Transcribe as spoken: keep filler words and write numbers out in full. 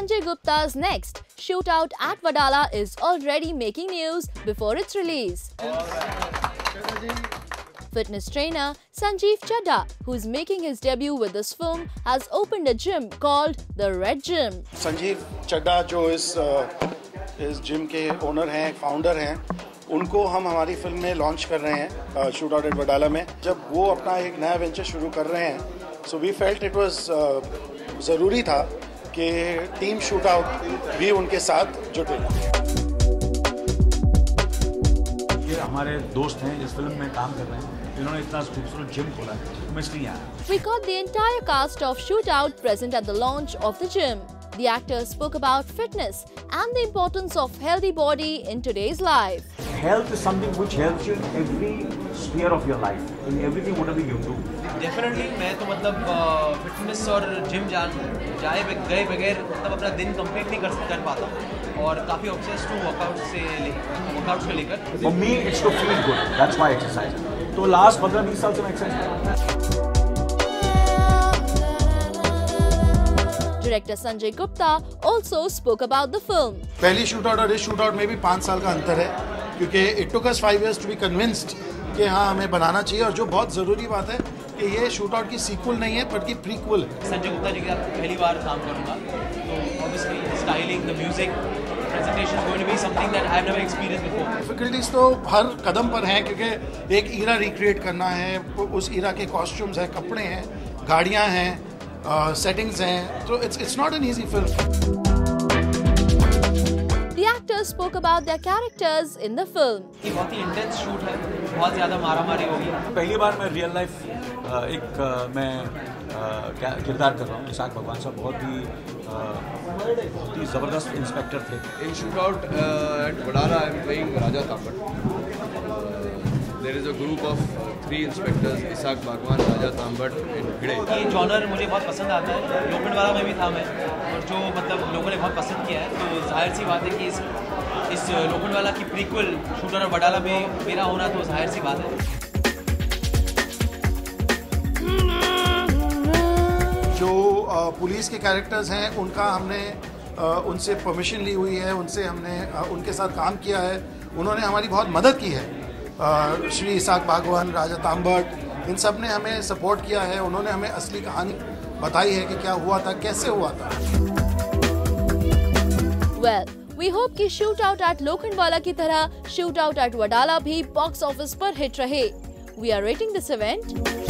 Sanjay Gupta's next, Shootout at Wadala, is already making news before its release. Fitness trainer Sanjeev Chadda, who's making his debut with this film, has opened a gym called the Red Gym. Sanjeev Chadda, who is this gym's owner and founder, उनको हम हमारी film में launch कर रहे हैं shootout at Wadala में. जब वो अपना एक नया वेंचर शुरू कर रहे हैं, so we felt it was ज़रूरी था कि टीम शूटआउट भी उनके साथ जुटे. ये हमारे दोस्त हैं, इस फिल्म में काम कर रहे हैं, इन्होंने इतना खूबसूरत जिम खोला है, मैं इसलिए यहाँ. We got the entire cast of Shootout present at the launch of the gym. The actors spoke about fitness and the importance of healthy body in today's life. Health is something which helps you in every sphere of your life, in everything whatever you do. Definitely, मैं तो मतलब fitness और gym जान जाए गए बगैर मतलब अपना दिन complete नहीं कर कर पाता हूँ और काफी obsessed हूँ workout से workout को लेकर. For me, it's to feel good. That's my exercise. तो last पंद्रह बीस साल से मैं exercise. Director Sanjay Gupta also spoke about the film. पहली शूटआउट और इस शूटआउट में भी पांच साल का अंतर है, क्योंकि it took us five years to be convinced कि हाँ हमें बनाना चाहिए. और जो बहुत जरूरी बात है कि ये शूटआउट की सीक्वल नहीं है, बल्कि प्रीक्वल है. संजय गुप्ता जी के साथ पहली बार काम करूँगा, तो obviously the styling, the music, the presentation is going to be something that I've never experienced before. Difficulties तो हर कदम पर हैं, क्योंकि एक ईरा recreate करना है, उस ईरा के costumes हैं, कपड़े हैं, गाड़ियाँ हैं. Uh, settings and so it's it's not an easy film. The actors spoke about their characters in the film. It's a very intense shoot. बहुत ज़्यादा मारा-मारी होगी. पहली बार मैं real life एक मैं किरदार कर रहा हूँ. इशाक भगवान साहब बहुत ही बहुत ही ज़बरदस्त इंस्पेक्टर थे. In Shootout at Wadala, I'm playing Raja Tambat. There is a group of three inspectors, Ishaq, Bhagawan, Raja Tambat and Gidde. ये जॉनर मुझे बहुत पसंद आता है. लोखंडवाला में भी था मैं, और जो मतलब लोगों ने बहुत पसंद किया है, तो जाहिर सी बात है कि इस इस लोखंडवाला की प्रीक्वल शूटर और वडाला में मेरा होना तो जाहिर सी बात है. जो पुलिस के कैरेक्टर्स हैं, उनका हमने उनसे परमिशन ली हुई है, उनसे हमने उनके साथ काम किया है, उन्होंने हमारी बहुत मदद की है. श्री इसाक भागवान, राजा तांबट, इन सब ने हमें सपोर्ट किया है. उन्होंने हमें असली कहानी बताई है कि क्या हुआ था, कैसे हुआ था. Well, we hope कि शूटआउट एट लोखंडवाला की तरह शूटआउट एट वडाला भी बॉक्स ऑफिस पर हिट रहे. We are rating this event.